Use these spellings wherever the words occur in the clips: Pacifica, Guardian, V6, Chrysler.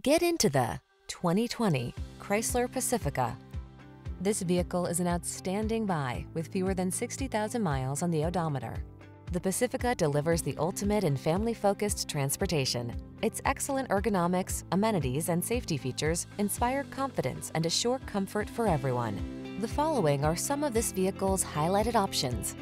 Get into the 2020 Chrysler Pacifica. This vehicle is an outstanding buy with fewer than 60,000 miles on the odometer. The Pacifica delivers the ultimate in family-focused transportation. Its excellent ergonomics, amenities, and safety features inspire confidence and assure comfort for everyone. The following are some of this vehicle's highlighted options: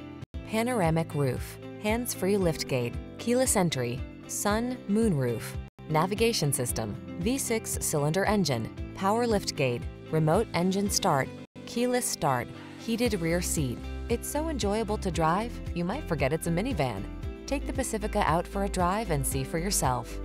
panoramic roof, hands-free liftgate, keyless entry, sun moonroof, navigation system, V6 cylinder engine, power liftgate, remote engine start, keyless start, heated rear seat. It's so enjoyable to drive, you might forget it's a minivan. Take the Pacifica out for a drive and see for yourself.